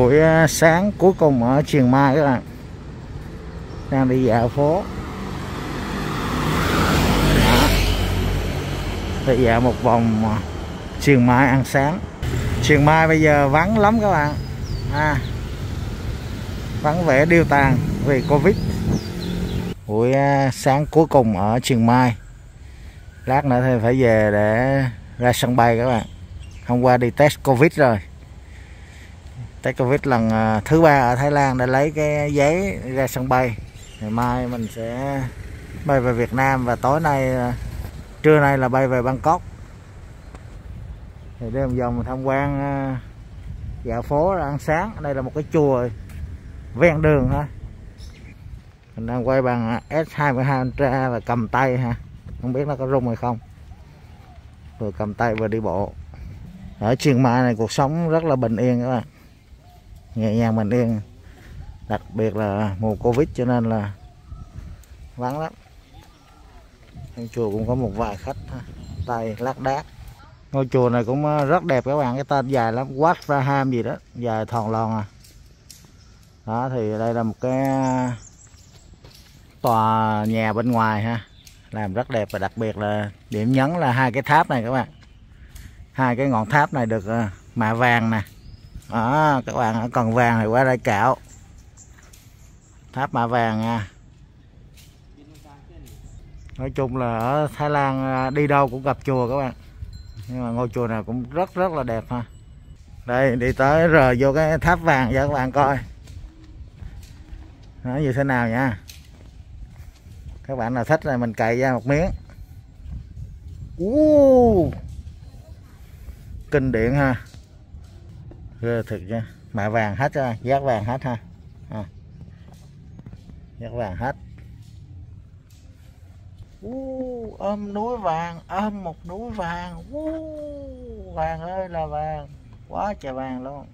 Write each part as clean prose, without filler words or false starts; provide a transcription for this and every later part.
buổi sáng cuối cùng ở Chiang Mai các bạn. Đang đi dạo phố. Đi dạo một vòng Chiang Mai ăn sáng. Chiang Mai bây giờ vắng lắm các bạn. Vắng vẻ điêu tàn vì Covid. Buổi sáng cuối cùng ở Chiang Mai. Lát nữa thì phải về để ra sân bay các bạn. Hôm qua đi test Covid rồi. Test Covid lần thứ 3 ở Thái Lan để lấy cái giấy ra sân bay. Ngày mai mình sẽ bay về Việt Nam và tối nay, trưa nay là bay về Bangkok. Thì đi một vòng tham quan dạo phố ăn sáng. Đây là một cái chùa ven đường thôi. Mình đang quay bằng S22 Ultra và cầm tay ha. Không biết nó có rung hay không. Vừa cầm tay vừa đi bộ. Ở Chiang Mai này cuộc sống rất là bình yên các bạn. Nhẹ nhàng bình yên. Đặc biệt là mùa Covid cho nên là vắng lắm. Trong chùa cũng có một vài khách tay lác đác. Ngôi chùa này cũng rất đẹp các bạn. Cái tên dài lắm. Wat Raham gì đó. Dài thòn lòn à. Đó thì đây là một cái tòa nhà bên ngoài ha. Làm rất đẹp và đặc biệt là điểm nhấn là hai cái tháp này các bạn. Hai cái ngọn tháp này được mạ vàng nè. Đó, các bạn ở Cần Vàng thì qua đây cạo. Tháp mạ vàng nha. Nói chung là ở Thái Lan đi đâu cũng gặp chùa các bạn. Nhưng mà ngôi chùa này cũng rất là đẹp ha. Đây đi tới rồi vô cái tháp vàng cho các bạn coi. Nó như thế nào nha. Các bạn nào thích là mình cày ra một miếng. Kinh điển ha. Ghê thiệt nha. Mạ vàng hết ha, giác vàng hết ha. Giác vàng hết. Ôm núi vàng, ôm một núi vàng. Vàng ơi là vàng. Quá trời vàng luôn.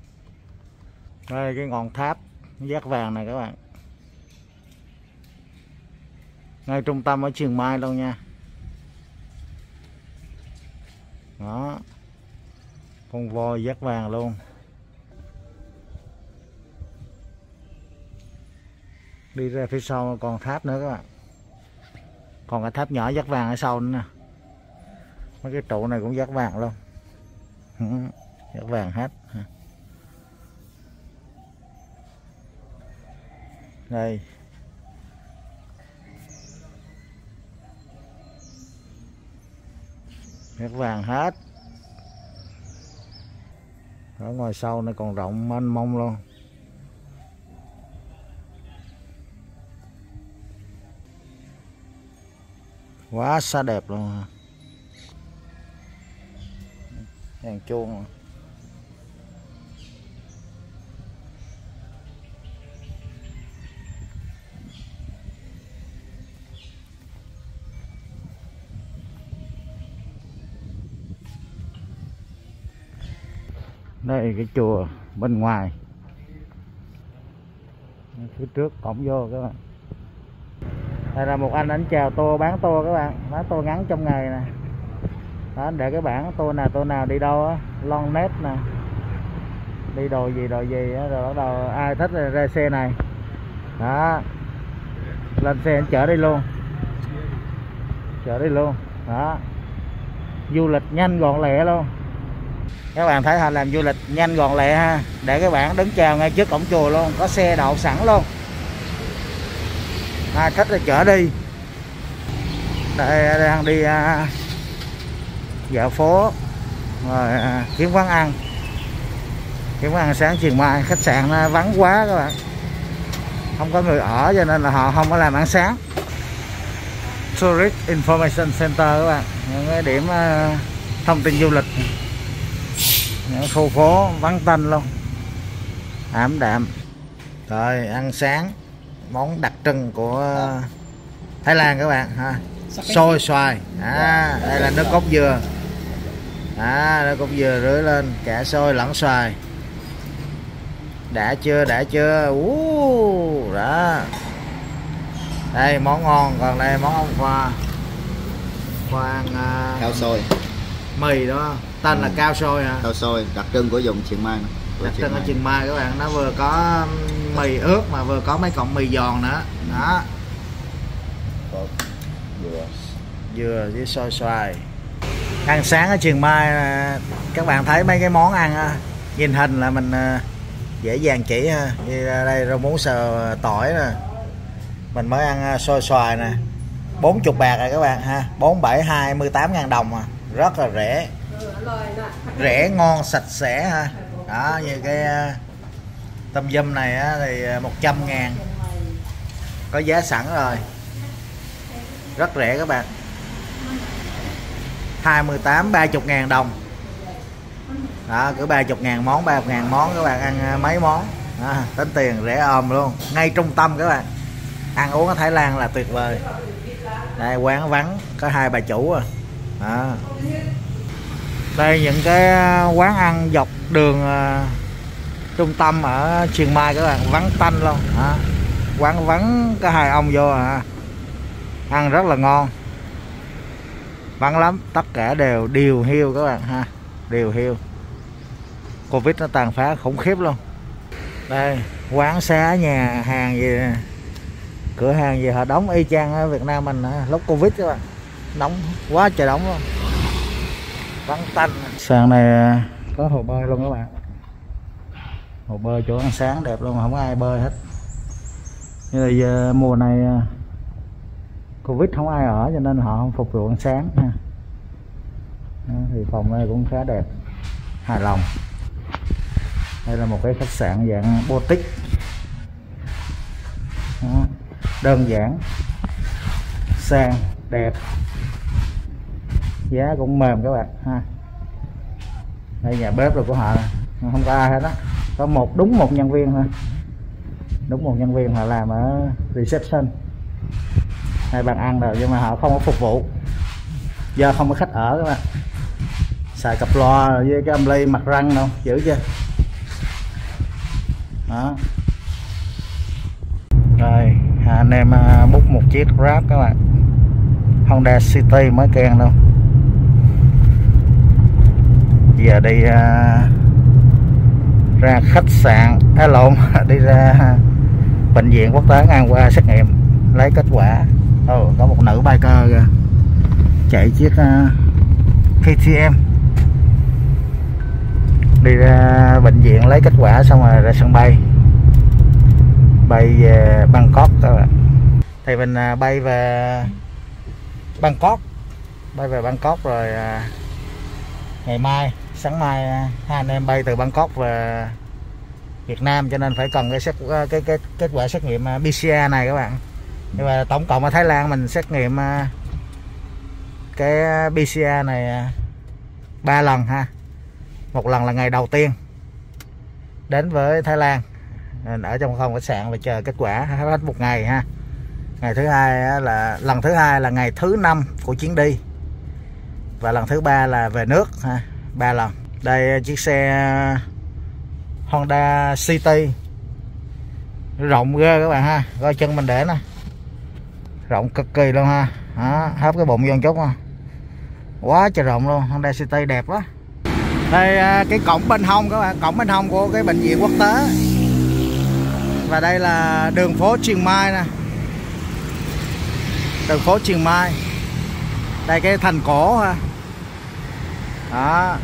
Đây cái ngọn tháp giác vàng này các bạn. Ngay trung tâm ở Chiang Mai luôn nha. Đó. Con voi giác vàng luôn. Đi ra phía sau còn tháp nữa các bạn. Còn cái tháp nhỏ giác vàng ở sau nữa nè. Mấy cái trụ này cũng giác vàng luôn. Giác vàng hết. Đây. Giác vàng hết. Ở ngoài sau nó còn rộng mênh mông luôn. Quá xa đẹp luôn ha. Hàng chuông. Đây cái chùa bên ngoài. Phía trước cổng vô các bạn. Đây là một anh ảnh chào tour, bán tour các bạn. Bán tour ngắn trong ngày nè. Đó, anh để cái bảng tour nào đi đâu á. Long nét nè. Đi đồ gì á. Rồi bắt đầu ai thích là ra xe này. Đó. Lên xe anh chở đi luôn. Chở đi luôn. Đó. Du lịch nhanh gọn lẹ luôn. Các bạn thấy họ làm du lịch nhanh gọn lẹ ha. Để cái bảng đứng chào ngay trước cổng chùa luôn. Có xe đậu sẵn luôn. Ai thích là chở đi. Đây đang đi dạo phố rồi kiếm quán ăn. Kiếm quán ăn sáng Chiang Mai. Khách sạn nó vắng quá các bạn. Không có người ở cho nên là họ không có làm ăn sáng. Tourist Information Center các bạn. Những cái điểm thông tin du lịch. Những khu phố vắng tanh luôn. Ảm đạm. Rồi ăn sáng. Món đặc trưng của Thái Lan các bạn ha. Xôi xoài. Đây là nước cốt dừa. Nước cốt dừa rưới lên. Cả xôi lẫn xoài. Đã chưa, đã chưa. Đó. Đây món ngon. Còn đây món ông Khoa. Khoa ăn khao soi. Mì đó. Tên là khao soi hả? Khao soi, đặc trưng của vùng Chiang Mai. đặc trưng ở Chiang Mai các bạn, nó vừa có mì ướt mà vừa có mấy cọng mì giòn nữa đó, dừa với xôi xoài. Ăn sáng ở Chiang Mai các bạn thấy mấy cái món ăn nhìn hình là mình dễ dàng chỉ ha. Đi ra đây rau muống xào tỏi nè, mình mới ăn xôi xoài nè, 40 bạc rồi các bạn ha, 47, 28.000 đồng à, rất là rẻ, rẻ ngon sạch sẽ ha. Đó, như cái tâm dâm này á, thì 100.000 có giá sẵn rồi, rất rẻ các bạn, 28, 30.000 đồng đó, cứ 30.000 món các bạn ăn mấy món đó, tính tiền rẻ ôm luôn, ngay trung tâm các bạn. Ăn uống ở Thái Lan là tuyệt vời. Đây quán vắng có hai bà chủ à. Đó. Đây những cái quán ăn dọc đường trung tâm ở Chiang Mai các bạn, vắng tanh luôn đó. Quán vắng có hai ông vô à. Ăn rất là ngon. Vắng lắm, tất cả đều điều hiu các bạn ha, điều hiu. Covid nó tàn phá khủng khiếp luôn. Đây, quán xá nhà hàng gì nè, cửa hàng gì họ đóng y chang ở Việt Nam mình lúc Covid các bạn, đóng quá trời đóng luôn, vắng tanh. Sàn này có hồ bơi luôn các bạn, hồ bơi chỗ ăn sáng đẹp luôn mà không ai bơi hết. Nhưng mà giờ mùa này Covid không ai ở cho nên họ không phục vụ ăn sáng ha. Đó, thì phòng này cũng khá đẹp, hài lòng. Đây là một cái khách sạn dạng boutique. Đó, đơn giản, sang, đẹp, giá cũng mềm các bạn ha. Đây nhà bếp rồi của họ không có ai hết đó, có đúng một nhân viên thôi, đúng một nhân viên họ làm ở reception. Hai bàn ăn rồi nhưng mà họ không có phục vụ do không có khách ở các bạn. Xài cặp loa với cái âm ly mặt răng đâu, dữ chưa đó. Rồi anh em bút một chiếc Grab các bạn, Honda City mới kèn luôn. Giờ đi ra khách sạn, đi ra bệnh viện quốc tế ngang qua xét nghiệm lấy kết quả. Ồ, có một nữ biker kìa, chạy chiếc KTM đi ra bệnh viện lấy kết quả xong rồi ra sân bay, bay về Bangkok các bạn. Thì mình bay về Bangkok rồi ngày mai, sáng mai hai anh em bay từ Bangkok về Việt Nam, cho nên phải cần cái kết quả xét nghiệm PCR này các bạn. Nhưng mà tổng cộng ở Thái Lan mình xét nghiệm cái PCR này 3 lần ha. Một lần là ngày đầu tiên đến với Thái Lan, mình ở trong phòng khách sạn và chờ kết quả hết một ngày ha. Ngày thứ hai là ngày thứ 5 của chuyến đi, và lần thứ 3 là về nước ha, 3 lần. Đây chiếc xe Honda City rộng ghê các bạn ha, coi chân mình để nè, rộng cực kỳ luôn ha. Đó, hấp cái bụng vô một chút ha, quá trời rộng luôn. Honda City đẹp quá. Đây cái cổng bên hông các bạn, cổng bên hông của cái bệnh viện quốc tế. Và đây là đường phố Chiang Mai nè, đường phố Chiang Mai, đây cái thành cổ ha. Đó,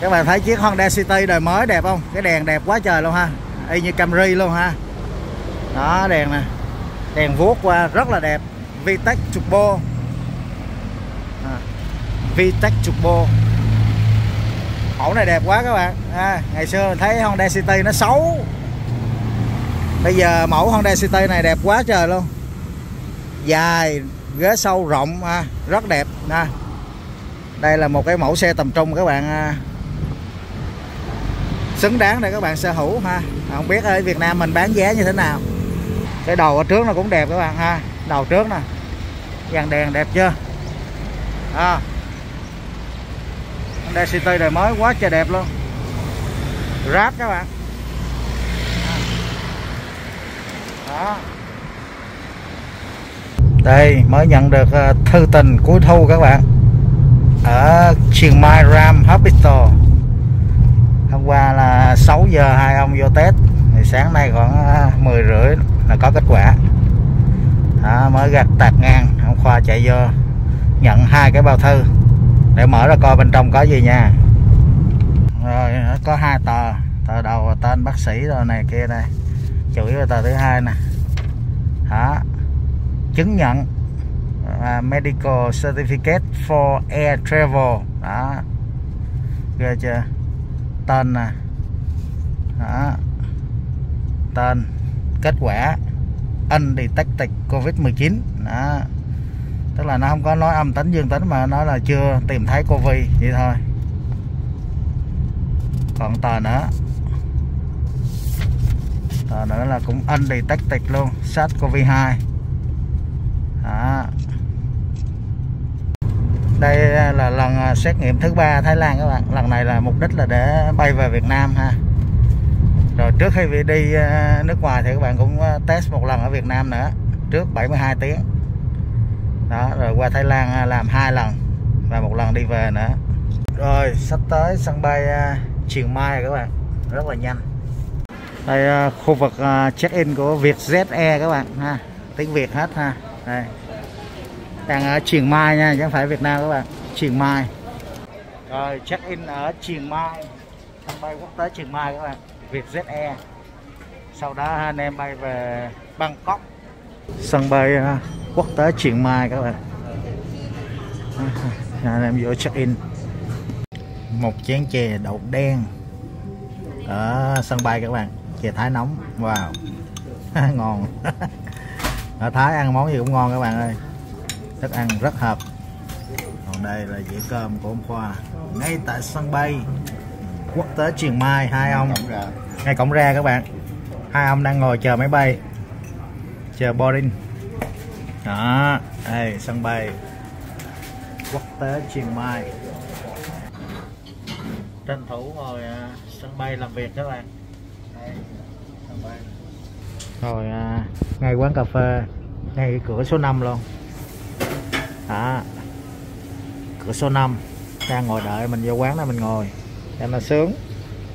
các bạn thấy chiếc Honda City đời mới đẹp không, cái đèn đẹp quá trời luôn ha, y như Camry luôn ha. Đó, đèn nè, đèn vuốt qua rất là đẹp. Vitac Turbo, Vitac Turbo, mẫu này đẹp quá các bạn. Ngày xưa mình thấy Honda City nó xấu, bây giờ mẫu Honda City này đẹp quá trời luôn, dài, ghế sâu rộng ha, rất đẹp ha. Đây là một cái mẫu xe tầm trung các bạn, xứng đáng để các bạn sở hữu ha. Không biết ở Việt Nam mình bán giá như thế nào. Cái đầu ở trước nó cũng đẹp các bạn ha, đầu trước nè, dàn đèn đẹp chưa. Honda City đời mới quá trời đẹp luôn. Grab các bạn. Đó. Đây mới nhận được thư tình cuối thu các bạn, ở Chiang Mai Ram Hospital. Hôm qua là 6 giờ hai ông vô test thì sáng nay khoảng 10 rưỡi là có kết quả. Đó, mới gạch tạt ngang, ông Khoa chạy vô nhận hai cái bao thư để mở ra coi bên trong có gì nha. Rồi có hai tờ, tờ đầu tên bác sĩ rồi này kia đây, chủ yếu là tờ thứ hai nè. Đó, chứng nhận medical certificate for air travel. Đó, ghê chưa, tên nè. Đó, tên, kết quả undetected covid-19. Đó, tức là nó không có nói âm tính dương tính mà nó là chưa tìm thấy covid vậy thôi. Còn tờ nữa, tờ nữa là cũng undetected luôn, SARS-CoV-2. Đó, đây là lần xét nghiệm thứ 3 Thái Lan các bạn. Lần này là mục đích là để bay về Việt Nam ha. Rồi trước khi đi nước ngoài thì các bạn cũng test một lần ở Việt Nam nữa, trước 72 tiếng. Đó, rồi qua Thái Lan làm 2 lần và một lần đi về nữa. Rồi sắp tới sân bay Chiang Mai các bạn, rất là nhanh. Đây khu vực check-in của Vietjet Air các bạn ha, tiếng Việt hết ha. Đây, đang ở Chiang Mai nha, chứ không phải Việt Nam các bạn. Chiang Mai. Rồi check-in ở Chiang Mai, sân bay quốc tế Chiang Mai các bạn, Vietjet Air. Sau đó anh em bay về Bangkok, sân bay quốc tế Chiang Mai các bạn. Anh em vô check-in. Một chén chè đậu đen ở sân bay các bạn, chè Thái nóng. Wow, ngon. Ở Thái ăn món gì cũng ngon các bạn ơi, thức ăn rất hợp. Còn đây là dĩa cơm của ông Khoa ngay tại sân bay quốc tế Chiang Mai. Hai ông ngay cổng ra các bạn, hai ông đang ngồi chờ máy bay, chờ boarding. Đó, đây sân bay quốc tế Chiang Mai, tranh thủ ngồi sân bay làm việc các bạn. Đây, sân bay. Rồi ngay quán cà phê, ngay cửa số 5 luôn. Đó, cửa số 5 đang ngồi đợi mình vô quán này mình ngồi em là sướng,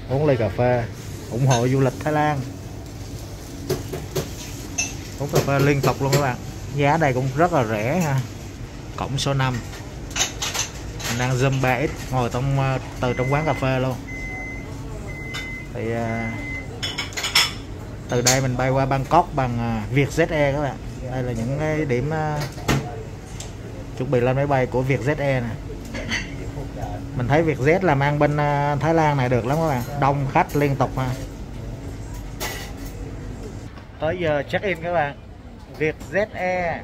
uống ly cà phê ủng hộ du lịch Thái Lan. Uống cà phê liên tục luôn các bạn, giá đây cũng rất là rẻ ha. Cổng số 5 mình đang zoom 3x ngồi trong, từ trong quán cà phê luôn. Thì từ đây mình bay qua Bangkok bằng Vietjet Air các bạn. Đây là những cái điểm chuẩn bị lên máy bay của Vietjet Air nè. Mình thấy Vietjet làm ăn bên Thái Lan này được lắm các bạn, đông khách liên tục ha. Tới giờ check in các bạn, Vietjet Air.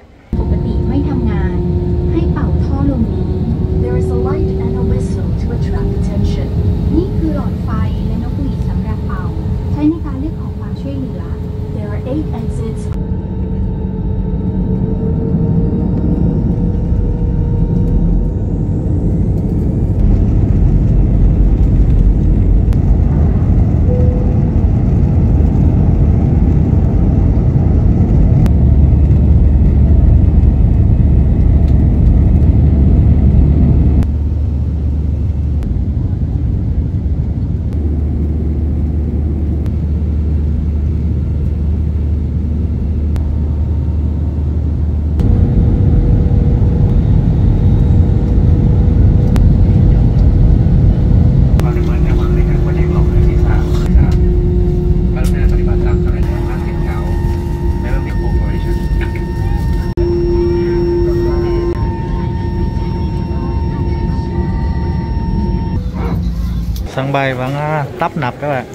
Sân bay vẫn tấp nập các bạn,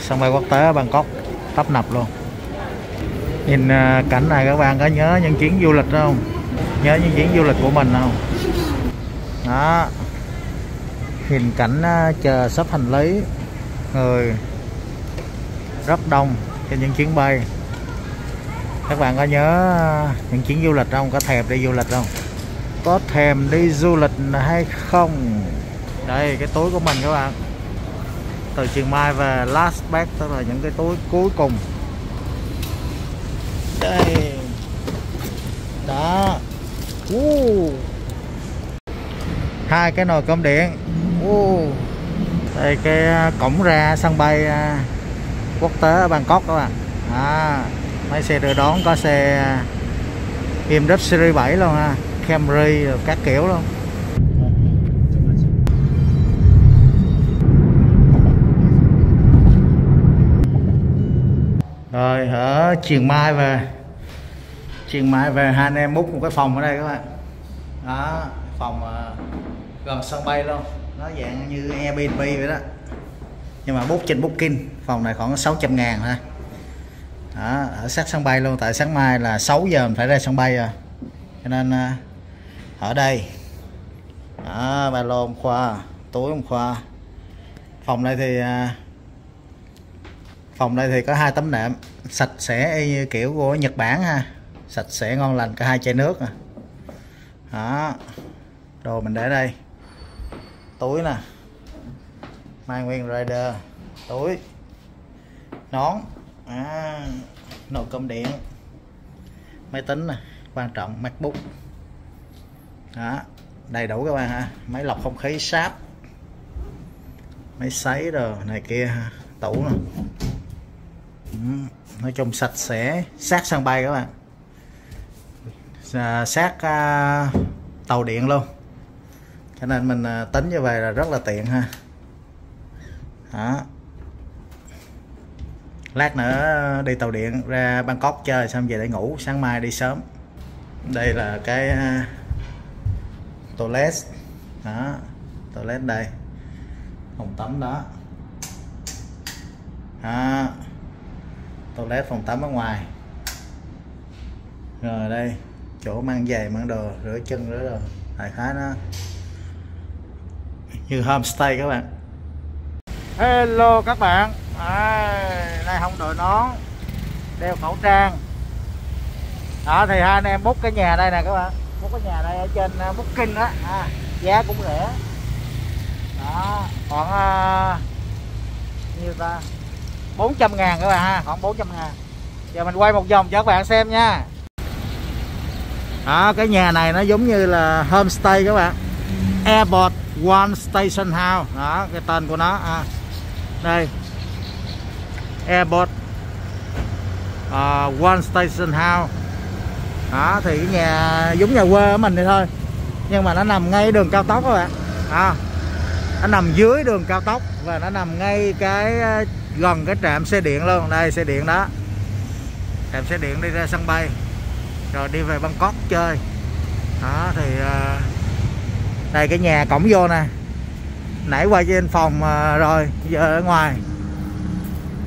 sân bay quốc tế Bangkok tấp nập luôn. Nhìn cảnh này các bạn có nhớ những chuyến du lịch không? Nhớ những chuyến du lịch của mình không? Đó, nhìn cảnh chờ xếp hành lý, người rất đông trên những chuyến bay. Các bạn có nhớ những chuyến du lịch không? Có thèm đi du lịch không? Có thèm đi du lịch hay không? Đây cái túi của mình các bạn, từ Chiang Mai về last bag, tức là những cái túi cuối cùng. Đây đó, hai cái nồi cơm điện, Đây cái cổng ra sân bay quốc tế ở Bangkok các bạn. À, mấy xe đưa đón có xe Emirates Series 7 luôn ha, Camry rồi các kiểu luôn. Rồi ở Chiang Mai về hai anh em book một cái phòng ở đây các bạn. Đó, phòng gần sân bay luôn, nó dạng như Airbnb vậy đó, nhưng mà book trên Booking. Phòng này khoảng 600.000 ha. Đó, ở sát sân bay luôn, tại sáng mai là 6 giờ mình phải ra sân bay rồi, cho nên ở đây. Đó, ba lô ông Khoa, túi ông Khoa. Phòng đây thì có 2 tấm nệm, sạch sẽ như kiểu của Nhật Bản ha, sạch sẽ ngon lành, cả 2 chai nước à. Đó, đồ mình để đây, túi nè, Mai Nguyên Rider, túi, nón, nồi cơm điện, máy tính nè, quan trọng MacBook. Đó, đầy đủ các bạn ha, máy lọc không khí Sharp, máy sấy rồi này kia ha, tủ nè. Nói chung sạch sẽ, sát sân bay các bạn, sát tàu điện luôn, cho nên mình tính như vậy là rất là tiện ha. Đó, lát nữa đi tàu điện ra Bangkok chơi xong về để ngủ, sáng mai đi sớm. Đây là cái toilet đó, toilet đây, phòng tắm đó. Đó, toilet phòng tắm ở ngoài. Rồi đây chỗ mang giày, mang đồ, rửa chân, rửa đồ, đại khái nó như homestay các bạn. Hello các bạn, nay không đội nón, đeo khẩu trang. Đó thì hai anh em book cái nhà đây nè các bạn, book cái nhà đây ở trên Booking đó, giá cũng rẻ. Đó, khoảng nhiêu ta, 400.000 các bạn ha, khoảng 400.000. Giờ mình quay một vòng cho các bạn xem nha. Đó, cái nhà này nó giống như là homestay các bạn, Airport One Station House. Đó, cái tên của nó đây, Airport One Station House. Đó, thì cái nhà giống nhà quê của mình thì thôi, nhưng mà nó nằm ngay đường cao tốc các bạn. Nó nằm dưới đường cao tốc và nó nằm ngay cái gần cái trạm xe điện luôn. Đây xe điện đó, trạm xe điện đi ra sân bay rồi đi về Bangkok chơi. Đó thì đây cái nhà, cổng vô nè, nãy qua trên phòng rồi, giờ ở ngoài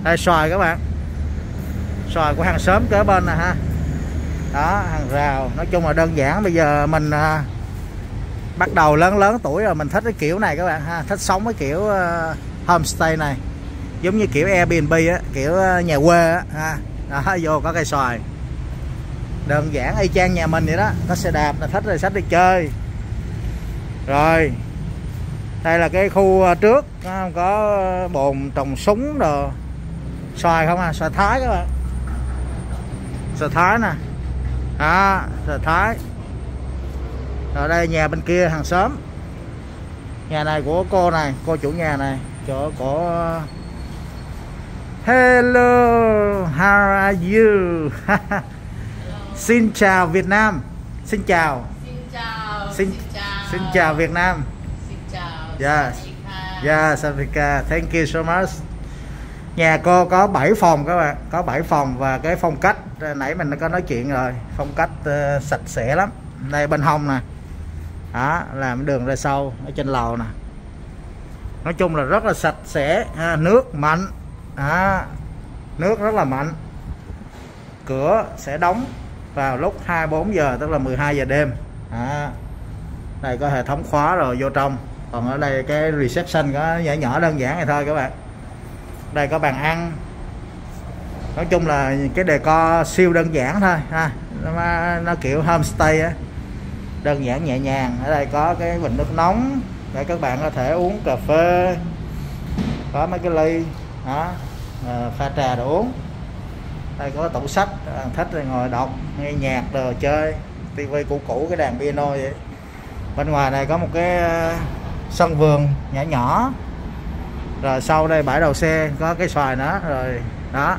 đây. Xoài các bạn, xoài của hàng xóm kế bên nè ha. Đó, hàng rào, nói chung là đơn giản. Bây giờ mình bắt đầu lớn tuổi rồi, mình thích cái kiểu này các bạn ha, thích sống cái kiểu homestay này, giống như kiểu Airbnb á, kiểu nhà quê á ha. Đó, vô có cây xoài, đơn giản y chang nhà mình vậy đó. Có xe đạp là thích rồi, sách đi chơi. Rồi đây là cái khu trước, không có bồn trồng súng đồ, xoài không à, xoài Thái các bạn, xoài Thái nè. Đó, xoài Thái. Rồi đây nhà bên kia hàng xóm, nhà này của cô này, cô chủ nhà này, chỗ của hello how are you. Xin chào Việt Nam, xin chào, xin chào Việt Nam, xin chào. Yes, yeah, South Africa, thank you so much. Nhà cô có 7 phòng các bạn, có 7 phòng và cái phong cách nãy mình có nói chuyện rồi, phong cách sạch sẽ lắm. Đây bên hông nè, đó làm đường ra sau ở trên lầu nè, nói chung là rất là sạch sẽ, nước mạnh. À, nước rất là mạnh. Cửa sẽ đóng vào lúc 24 giờ, tức là 12 giờ đêm. Đây có hệ thống khóa rồi vô trong. Còn ở đây cái reception có nhỏ đơn giản này thôi các bạn. Đây có bàn ăn. Nói chung là cái decor siêu đơn giản thôi ha. Nó kiểu homestay á, đơn giản nhẹ nhàng. Ở đây có cái bình nước nóng để các bạn có thể uống cà phê, có mấy cái ly. Đó, pha trà đồ uống. Đây có tủ sách, thích rồi ngồi đọc, nghe nhạc đồ, chơi. Tivi cũ cái đàn piano vậy. Bên ngoài này có một cái sân vườn nhỏ nhỏ. Rồi sau đây bãi đầu xe có cái xoài nữa rồi đó.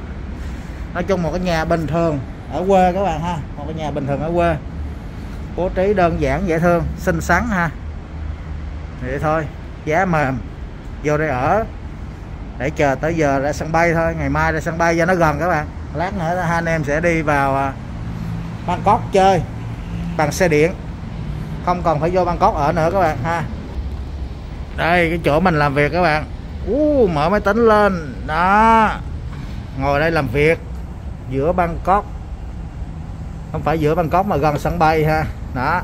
Nói chung một cái nhà bình thường ở quê các bạn ha, một cái nhà bình thường ở quê, bố trí đơn giản dễ thương xinh xắn ha. Vậy thôi, giá mềm, vô đây ở để chờ tới giờ ra sân bay thôi, ngày mai ra sân bay cho nó gần các bạn. Lát nữa hai anh em sẽ đi vào Bangkok chơi bằng xe điện, không còn phải vô Bangkok ở nữa các bạn ha. Đây cái chỗ mình làm việc các bạn. Mở máy tính lên đó, ngồi đây làm việc giữa Bangkok, không phải giữa Bangkok mà gần sân bay ha. Đó,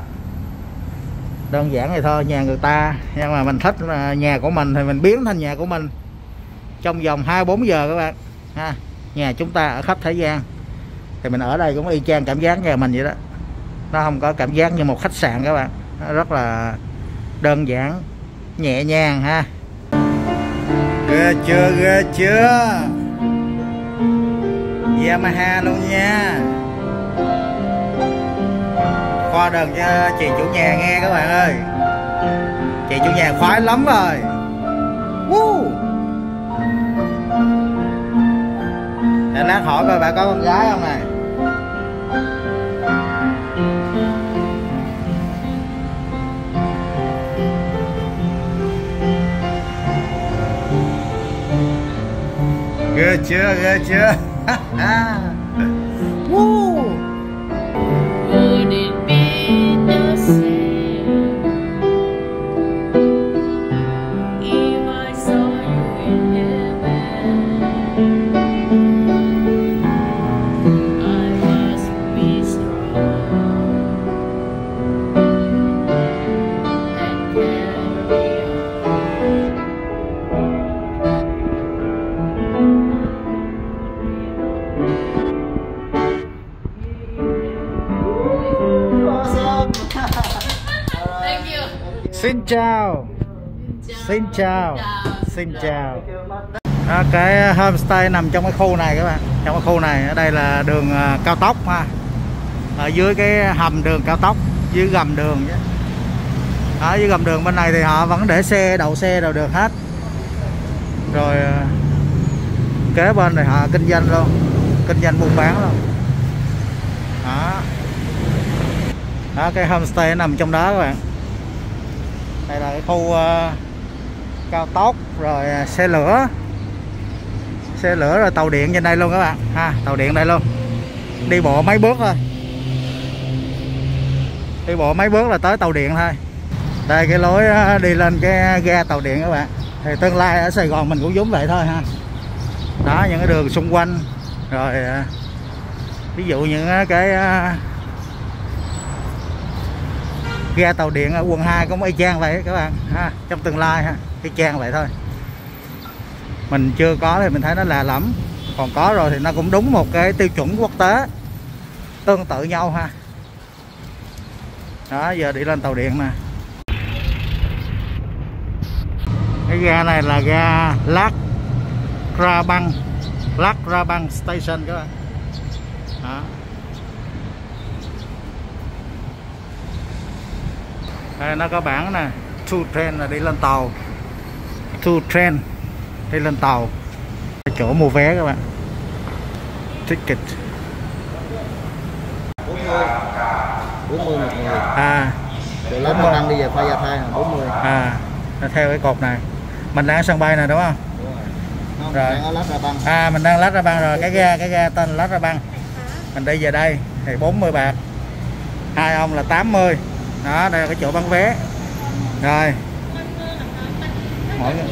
đơn giản vậy thôi, nhà người ta, nhưng mà mình thích nhà của mình thì mình biến thành nhà của mình trong vòng 24 giờ các bạn ha. Nhà chúng ta ở khắp thế gian thì mình ở đây cũng y chang cảm giác nhà mình vậy đó, nó không có cảm giác như một khách sạn các bạn, nó rất là đơn giản nhẹ nhàng ha. Ghê chưa, ghê chưa, Yamaha luôn nha, khoa đừng cho chị chủ nhà nghe các bạn ơi, chị chủ nhà khoái lắm rồi. Để lát hỏi coi bà có con gái không này. Ghê chưa, ghê chưa. Xin chào. Xin chào. Xin chào. Đó, cái homestay nằm trong cái khu này các bạn. Trong cái khu này, ở đây là đường cao tốc ha. Ở dưới cái hầm đường cao tốc, dưới gầm đường. Ở dưới gầm đường bên này thì họ vẫn để xe, đậu xe đều được hết. Rồi kế bên này họ kinh doanh luôn, kinh doanh buôn bán luôn. Đó. Đó, cái homestay nằm trong đó các bạn. Đây là cái khu cao tốc, rồi xe lửa rồi tàu điện trên đây luôn các bạn ha, tàu điện đây luôn, đi bộ mấy bước thôi, đi bộ mấy bước là tới tàu điện thôi. Đây cái lối đi lên cái ga tàu điện các bạn, thì tương lai ở Sài Gòn mình cũng giống vậy thôi ha. Đó, những cái đường xung quanh, rồi ví dụ những cái ga tàu điện ở quận 2 cũng y chang vậy các bạn ha, trong tương lai ha, y chang vậy thôi. Mình chưa có thì mình thấy nó lạ lẫm, còn có rồi thì nó cũng đúng một cái tiêu chuẩn quốc tế, tương tự nhau ha. Đó, giờ đi lên tàu điện nè. Cái ga này là ga Lat Krabang, Lat Krabang Station các bạn. Đó. Đây, nó có bảng nè, to train là đi lên tàu, to train đi lên tàu, chỗ mua vé các bạn, ticket 40 một người à, để lớn mình đang đi về Phaya Thai là 40 à, nó theo cái cột này. Mình đang ở sân bay nè đúng không? Đúng rồi. Không, rồi. À mình đang Lat Krabang rồi, cái ga tên Lat Krabang. Mình đi về đây thì 40 bạc, hai ông là 80. Đó, đây là cái chỗ bán vé. Rồi. Mỗi người.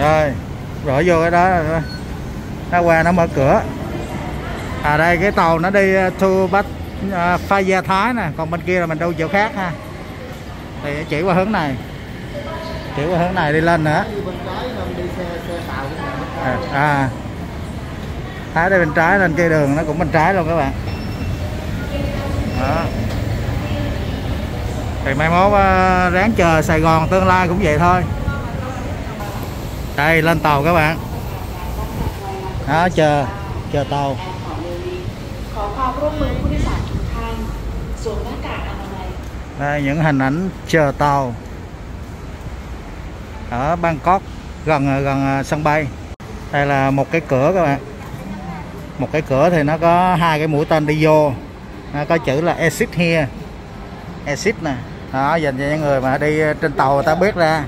Rồi, rửa vô cái đó rồi. Nó qua nó mở cửa. À đây cái tàu nó đi Phaya Thai nè, còn bên kia là mình đâu chỗ khác ha. Thì chỉ qua hướng này. Chỉ qua hướng này đi lên nữa. À. Thái đây bên trái, lên cây đường nó cũng bên trái luôn các bạn. Đó. Thì mai mốt ráng chờ Sài Gòn tương lai cũng vậy thôi. Đây lên tàu các bạn. Đó, chờ tàu. Đây, những hình ảnh chờ tàu ở Bangkok, gần sân bay. Đây là một cái cửa các bạn. Một cái cửa thì nó có hai cái mũi tên đi vô, nó có chữ là exit here, exit nè. Đó, dành cho những người mà đi trên tàu người ta biết ra.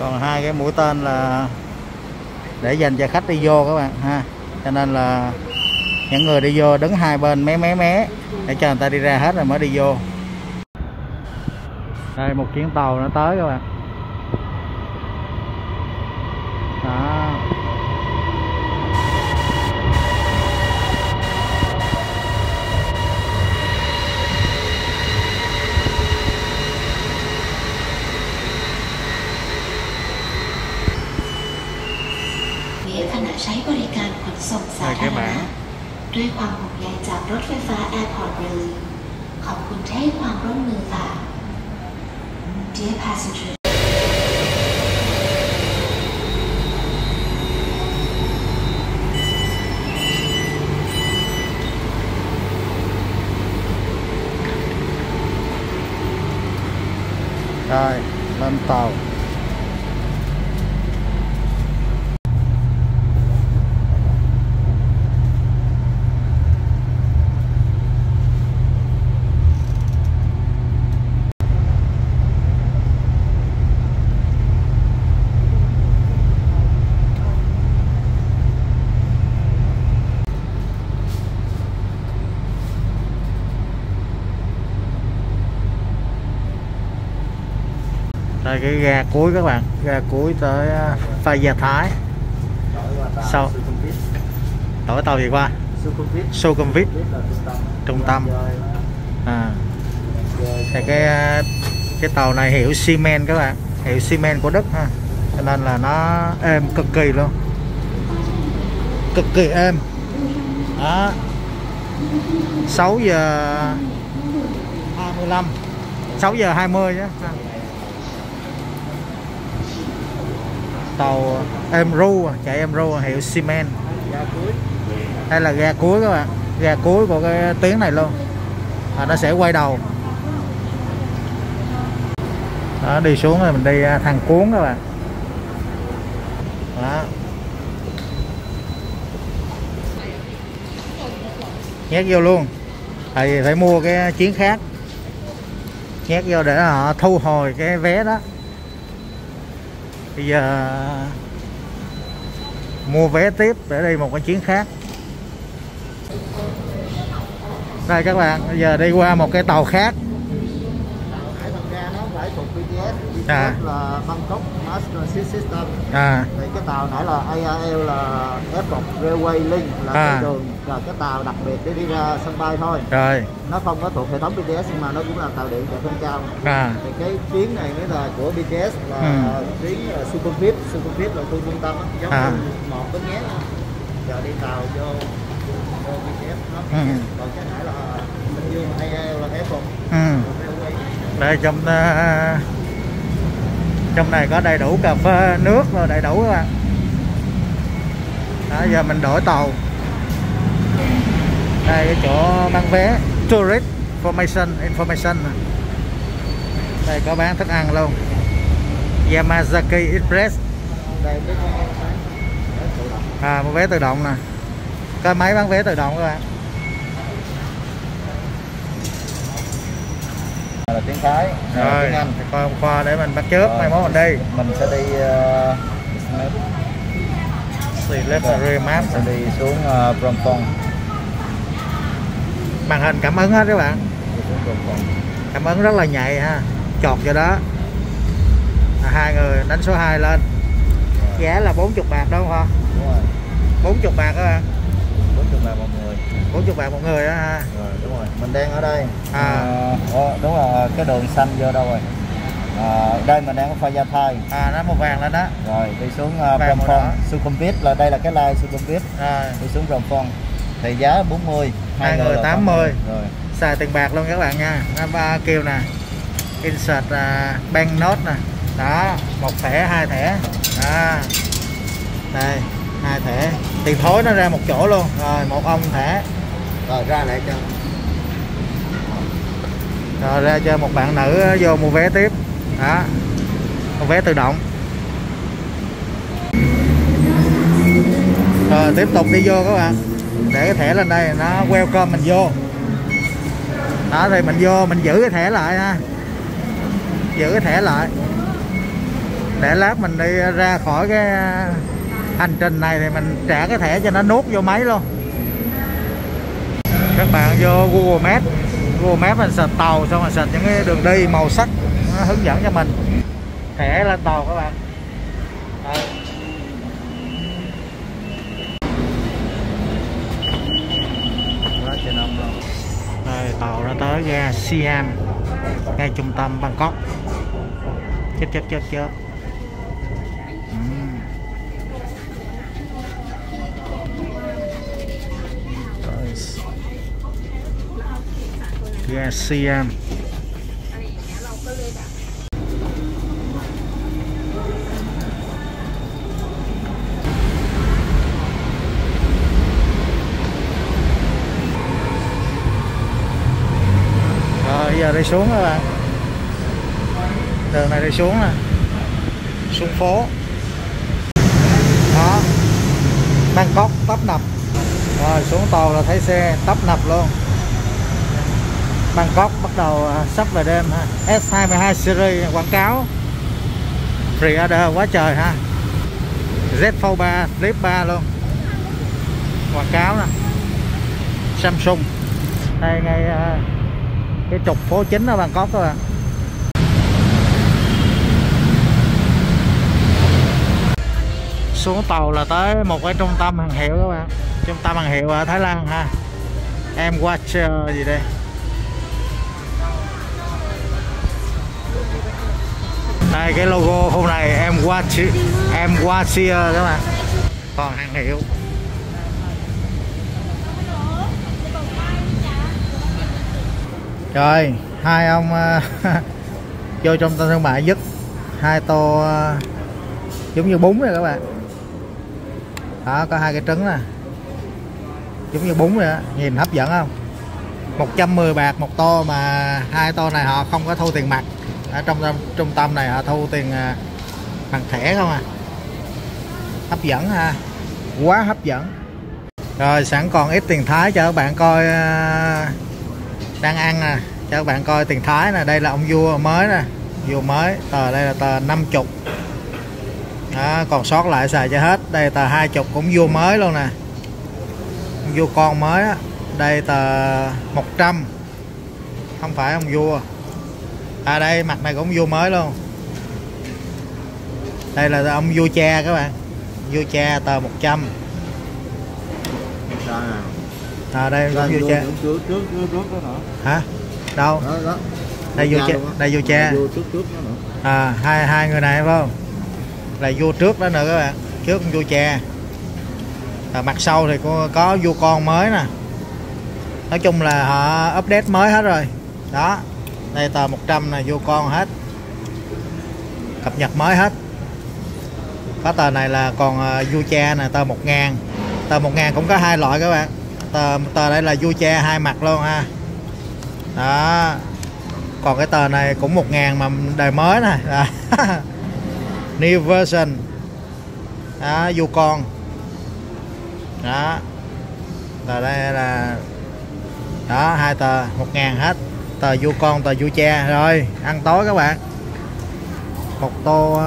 Còn hai cái mũi tên là để dành cho khách đi vô các bạn ha. Cho nên là những người đi vô đứng hai bên mé để cho người ta đi ra hết rồi mới đi vô. Đây, một chuyến tàu nó tới các bạn. Đó. Đây, cái bảng. Rồi, lên tàu. Đây, cái ga cuối các bạn, ga cuối tới Phaya Thai. Sau đổi tàu gì qua Sukhumvit, trung tâm. Thì cái tàu này hiệu Siemens các bạn, hiệu Siemens của Đức ha, cho nên là nó êm cực kỳ luôn, cực kỳ êm. Đó, 6 giờ 20 nhé. Tàu êm ru, chạy êm ru, hiệu Siemens. Đây là ga cuối các bạn, ga cuối của cái tuyến này luôn. Nó sẽ quay đầu. Đó, đi xuống rồi mình đi thang cuốn các bạn. Đó. Nhét vô luôn. Tại vì phải mua cái chuyến khác. Nhét vô để họ thu hồi cái vé đó. Bây giờ mua vé tiếp để đi một cái chuyến khác. Đây các bạn, bây giờ đi qua một cái tàu khác. Nó thuộc BTS là Bangkok Master System. Thì cái tàu nãy là AAL là Airport Railway Link, là cái đường, là cái tàu đặc biệt để đi ra sân bay thôi. Rồi. Nó không có thuộc hệ thống BTS nhưng mà nó cũng là tàu điện chạy không cao. Thì cái tuyến này mới là của BTS, là tuyến Sukhumvit. Sukhumvit là khu trung tâm á, giống như một cái nhé. Giờ đi tàu vô BTS nó. Còn cái nãy là Bình Dương AAL là Airport. Đây, trong này có đầy đủ cà phê, nước rồi đầy đủ các bạn. Đó, giờ mình đổi tàu. Đây cái chỗ bán vé tourist information. Đây có bán thức ăn luôn. Yamazaki Express. À, bán vé tự động nè. Có máy bán vé tự động các bạn. Là tiếng Thái, rồi tiếng Anh. Thì coi hôm qua để mình bắt trước, mai mốt mình đi. Mình sẽ đi map sẽ đi xuống Prompong. Màn hình cảm ứng hết các bạn. Cảm ứng rất là nhạy ha, chọt cho đó. Hai người đánh số 2 lên. Giá là 40 bạc đúng không? Đúng rồi. 40 bạc các bạn. 40 bạc một người. 40 bạc một người đó ha. Rồi, đúng rồi. Mình đang ở đây. Đúng là cái đường xanh vô đâu rồi. Đây mình đang có Phaya Thai. Nó màu vàng lên đó. Rồi đi xuống Prompong, Sukhumvit, là đây là cái line Sukhumvit. Đi xuống Prompong. Thì giá 40, hai người 80. Rồi. Xài tiền bạc luôn các bạn nha. Nó kêu nè. Insert bank note nè. Đó, một thẻ, hai thẻ. Đây. hai thẻ, tiền thối nó ra một chỗ luôn. Rồi một ông thẻ, rồi ra lại cho, rồi ra cho một bạn nữ vô mua vé tiếp đó, mua vé tự động. Rồi tiếp tục đi vô các bạn, để cái thẻ lên đây, nó welcome mình vô đó, thì mình vô mình giữ cái thẻ lại ha, giữ cái thẻ lại để lát mình đi ra khỏi cái hành trình này thì mình trả cái thẻ cho nó nuốt vô máy luôn. Các bạn vô Google Maps, Google Maps mình search tàu, xong mình search những cái đường đi, màu sắc nó hướng dẫn cho mình. Thẻ lên tàu các bạn. Đây. Đây, tàu nó tới ga Siam ngay trung tâm Bangkok. Chết. Ga Siam. Rồi giờ đi xuống các bạn, đường này đi xuống nè, xuống phố đó, Bangkok tấp nập. Rồi xuống tàu là thấy xe tấp nập luôn. Bangkok bắt đầu sắp về đêm ha. S22 series quảng cáo pre-order quá trời ha. Z43 Flip 3 luôn, quảng cáo nè. Samsung. Đây ngay cái trục phố chính ở Bangkok các bạn. Xuống tàu là tới một cái trung tâm hàng hiệu các bạn, trung tâm hàng hiệu ở Thái Lan ha. Em Watcher gì đây? Đây cái logo hôm nay em Watcher, em Watcher các bạn. Còn hàng hiệu. Rồi hai ông vô trong tâm thương mại dứt hai tô giống như bún rồi các bạn. Đó có hai cái trứng nè, giống như bún rồi đó. Nhìn hấp dẫn không? 110 bạc một tô, mà hai tô này họ không có thu tiền mặt. Ở trong trung tâm này họ thu tiền bằng thẻ không à. Hấp dẫn ha, quá hấp dẫn. Rồi sẵn còn ít tiền Thái cho các bạn coi, đang ăn nè, cho các bạn coi tiền Thái nè. Đây là ông vua mới nè, vua mới, tờ đây là tờ 50. Đó, còn sót lại xài cho hết. Đây tờ 20 cũng vua mới luôn nè, vua con mới á. Đây tờ 100, không phải ông vua. À đây mặt này cũng vua mới luôn. Đây là ông vua cha các bạn, vua cha tờ 100. À đây ông vua cha. Hả? Đâu? Đây vua cha, đây vua cha. À hai người này phải không? Là vua trước đó nữa các bạn, trước vua cha. À, mặt sau thì có vua con mới nè. Nói chung là họ update mới hết rồi. Đó. Đây tờ 100 này vô con hết, cập nhật mới hết. Có tờ này là còn vua cha nè, tờ 1000. Tờ 1000 cũng có hai loại các bạn. Tờ đây là vua cha hai mặt luôn ha. Đó. Còn cái tờ này cũng 1000 mà đời mới nè. New version. Đó, vua con. Đó. Tờ đây là đó, hai tờ 1000 hết. Tờ vua con, tờ vua cha. Rồi ăn tối các bạn, một tô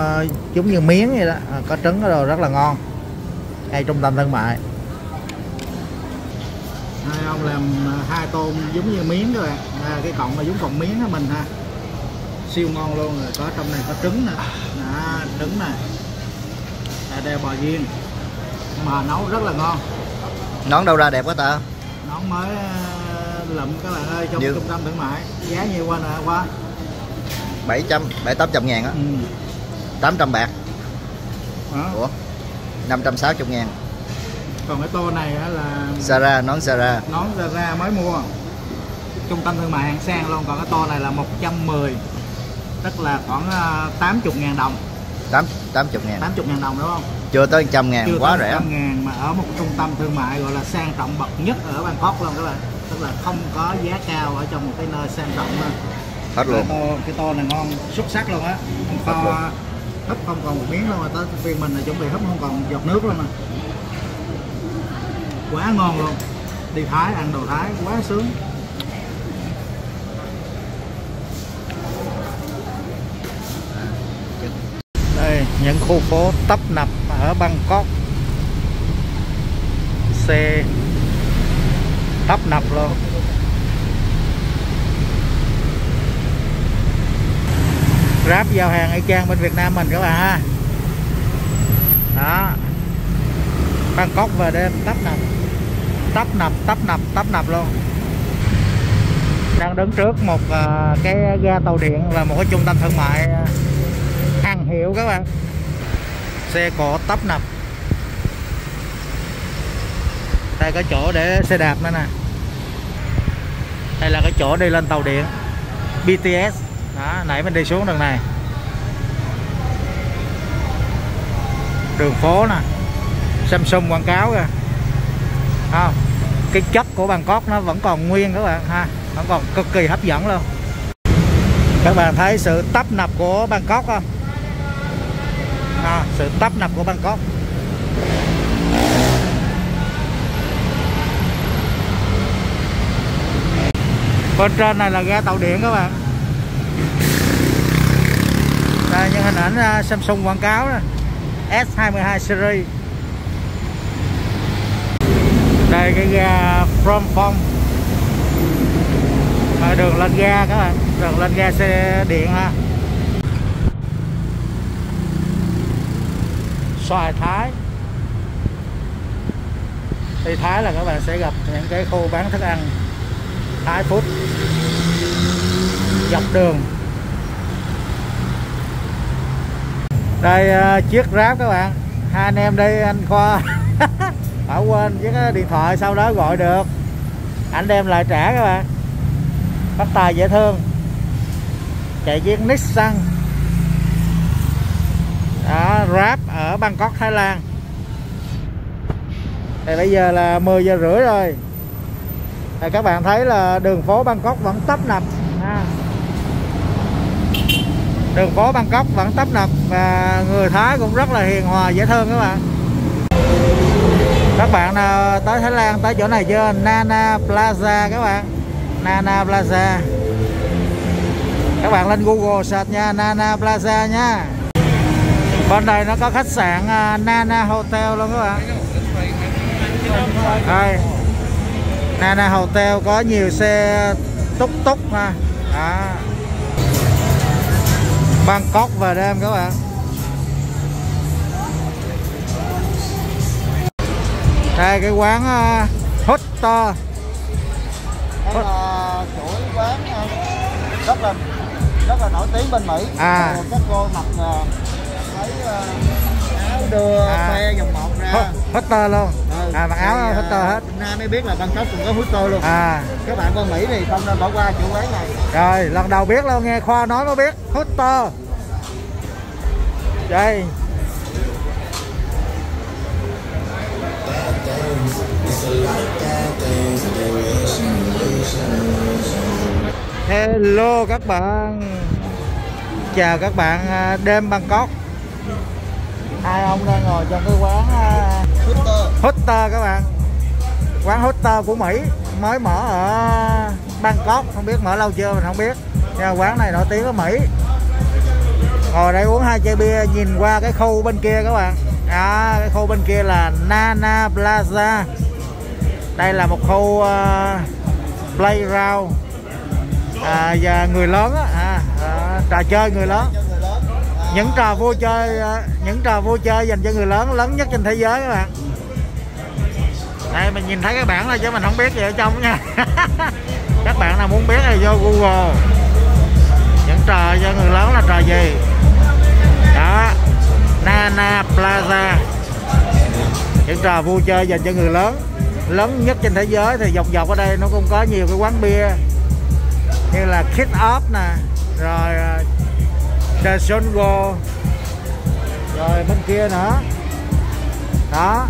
giống như miếng vậy đó, có trứng rồi, rất là ngon. Ngay trung tâm thương mại. Hai ông làm hai tô giống như miếng các bạn, cái cọng mà giống cọng miếng đó mình ha, siêu ngon luôn. Rồi có trong này có trứng nè, trứng này, đây bò viên mà nấu rất là ngon. Nón đâu ra đẹp quá ta, nón mới lụm các bạn ơi, trong trung tâm thương mại. Giá nhiều quá nè, qua 700-800 ngàn á. 800 bạc. Ủa 560 ngàn. Còn cái tô này là Zara, nón Zara, nón Zara mới mua, trung tâm thương mại hạng sang luôn. Còn cái tô này là 110, tức là khoảng 80 ngàn đồng. 80 ngàn đồng đúng không? Chưa tới 100 ngàn, chưa quá rẻ. 100 ngàn mà ở một trung tâm thương mại gọi là sang trọng bậc nhất ở Bangkok luôn các bạn. Tức là không có giá cao ở trong một cái nơi sang trọng đó. Hết luôn. Cái tô này ngon, xuất sắc luôn á. To hấp không còn một miếng luôn mà tới phiên mình là chuẩn bị hấp không còn giọt nước luôn mà. Quá ngon luôn. Đi Thái, ăn đồ Thái, quá sướng. Đây, những khu phố tấp nập ở Bangkok. Xe tấp nập luôn. Grab giao hàng y chang bên Việt Nam mình các bạn ha. Đó. Bangkok về đêm tấp nập. Tấp nập luôn. Đang đứng trước một cái ga tàu điện là một cái trung tâm thương mại hàng hiệu các bạn. Xe cộ tấp nập. Đây có chỗ để xe đạp nữa nè. Đây là cái chỗ đi lên tàu điện BTS. Đó, nãy mình đi xuống đường này. Đường phố nè. Samsung quảng cáo kìa. Không, cái chất của Bangkok nó vẫn còn nguyên các bạn ha, vẫn còn cực kỳ hấp dẫn luôn. Các bạn thấy sự tấp nập của Bangkok không? À, sự tấp nập của Bangkok. Bên trên này là ga tàu điện các bạn. Đây những hình ảnh Samsung quảng cáo đó. S22 series. Đây cái ga From Phong ở đường lên ga các bạn, đường lên ga xe điện ha. Xoài Thái. Đi Thái là các bạn sẽ gặp những cái khu bán thức ăn Thái food dọc đường. Đây chiếc Grab các bạn, hai anh em đi anh Khoa bảo quên chiếc điện thoại, sau đó gọi được ảnh đem lại trả các bạn. Bác Tài dễ thương chạy chiếc Nissan đó, Grab ở Bangkok, Thái Lan. Thì bây giờ là 10 giờ rưỡi rồi. Thì các bạn thấy là đường phố Bangkok vẫn tấp nập à. Đường phố Bangkok vẫn tấp nập và người Thái cũng rất là hiền hòa dễ thương các bạn. Các bạn nào tới Thái Lan tới chỗ này chưa? Nana Plaza các bạn. Nana Plaza. Các bạn lên Google search nha, Nana Plaza nha. Bên đây nó có khách sạn Nana Hotel luôn các bạn. Đây. Nana Hotel có nhiều xe túc túc ha. Đó. Bangkok về đêm các bạn. Đây cái quán Hot To. Đây là chuỗi quán rất là nổi tiếng bên Mỹ. À. Các cô mặc lấy áo đưa phe vòng 1 ra. Hot To luôn. À mặc áo Hot To hết. Việt Nam mới biết là Bangkok cũng có Hot To luôn. À. Các bạn bên Mỹ thì không nên bỏ qua chỗ quán này. Rồi lần đầu biết luôn, nghe Khoa nói mới biết Hot To. Đây. Hello các bạn. Chào các bạn đêm Bangkok. Hai ông đang ngồi trong cái quán Hooters các bạn. Quán Hooters của Mỹ mới mở ở Bangkok, không biết mở lâu chưa mình không biết. Nhưng quán này nổi tiếng ở Mỹ. Ngồi đây uống hai chai bia nhìn qua cái khu bên kia các bạn. Đó, cái khu bên kia là Nana Plaza. Đây là một khu playground và người lớn á, trò chơi người lớn. Những trò vui chơi dành cho người lớn lớn nhất trên thế giới các bạn. Đây mình nhìn thấy cái bảng thôi chứ mình không biết gì ở trong nha. Các bạn nào muốn biết thì vô Google. Những trò cho người lớn là trò gì? Đó. Nana Plaza. Những trò vui chơi dành cho người lớn nhất trên thế giới. Thì dọc ở đây nó cũng có nhiều cái quán bia như là Kid Up nè, rồi The Jungle, rồi bên kia nữa đó,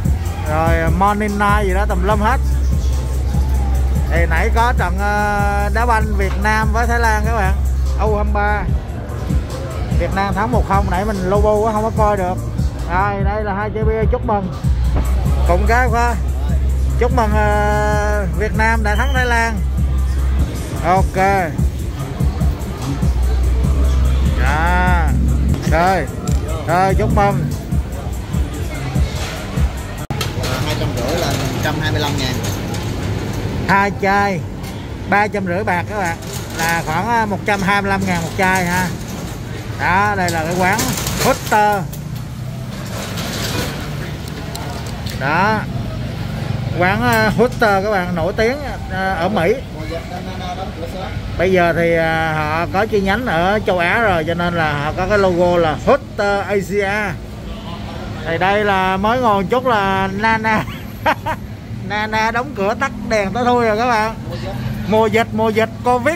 rồi morning night gì đó tùm lum hết. Thì nãy có trận đá banh Việt Nam với Thái Lan các bạn, U23, Việt Nam thắng 1-0. Nãy mình lu bu quá không có coi được. Rồi đây là hai chai bia chúc mừng, cũng cái thôi, chúc mừng Việt Nam đã thắng Thái Lan. Ok à, rồi rồi chúc mừng. 250 là 125.000, hai chai 350 bạc các bạn, là khoảng 125.000 một chai ha. Đó, đây là cái quán Hooters đó, quán Hooters các bạn, nổi tiếng ở Mỹ. Bây giờ thì họ có chi nhánh ở châu Á rồi, cho nên là họ có cái logo là Hooters Asia. Thì đây là mới ngồi một chút là Nana Nana đóng cửa, tắt đèn tới thui rồi các bạn. Mùa dịch Covid,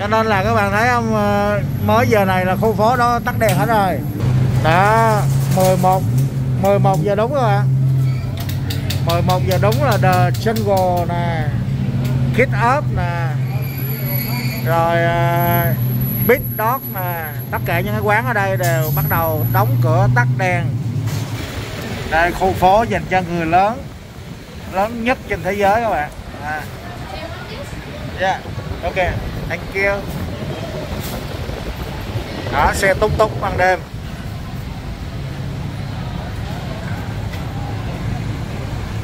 cho nên là các bạn thấy không, mới giờ này là khu phố đó tắt đèn hết rồi. Đó, 11 giờ đúng các bạn, 11 giờ đúng là The Jungle nè, Kid Up nè, rồi Big Dog nè, tất cả những cái quán ở đây đều bắt đầu đóng cửa tắt đèn. Đây khu phố dành cho người lớn, lớn nhất trên thế giới các bạn. À. Yeah, ok, thank you. Đó, xe túc túc ban đêm.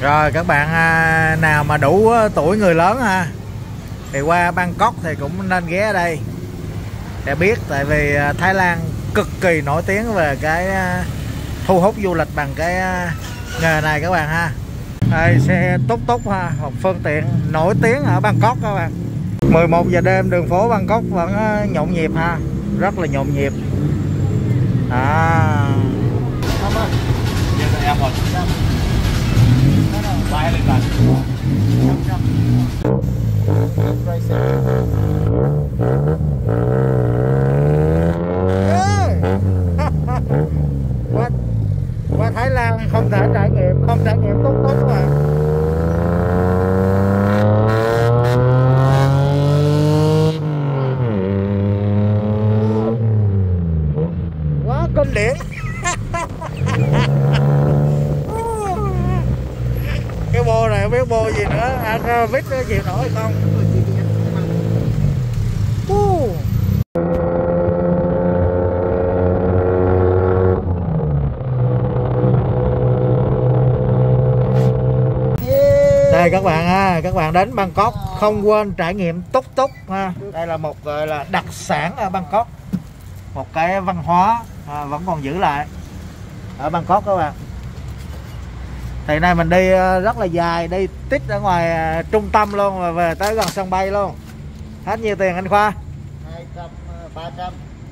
Rồi các bạn nào mà đủ tuổi người lớn ha, thì qua Bangkok thì cũng nên ghé ở đây để biết. Tại vì Thái Lan cực kỳ nổi tiếng về cái thu hút du lịch bằng cái nghề này các bạn ha. Đây, xe túc túc ha, một phương tiện nổi tiếng ở Bangkok các bạn. 11 giờ đêm đường phố Bangkok vẫn nhộn nhịp ha, rất là nhộn nhịp. À. Qua Thái Lan không thể trải nghiệm, không trải nghiệm tốt tốt mà. Quá kinh điển. Cái bô này không biết bô gì nữa, biết nó chịu nổi không? Đây các bạn ha, các bạn đến Bangkok không quên trải nghiệm túc túc ha. Đây là một gọi là đặc sản ở Bangkok, một cái văn hóa vẫn còn giữ lại ở Bangkok các bạn. Thì nay mình đi rất là dài, đi tít ở ngoài trung tâm luôn và về tới gần sân bay luôn. Hết nhiêu tiền anh Khoa?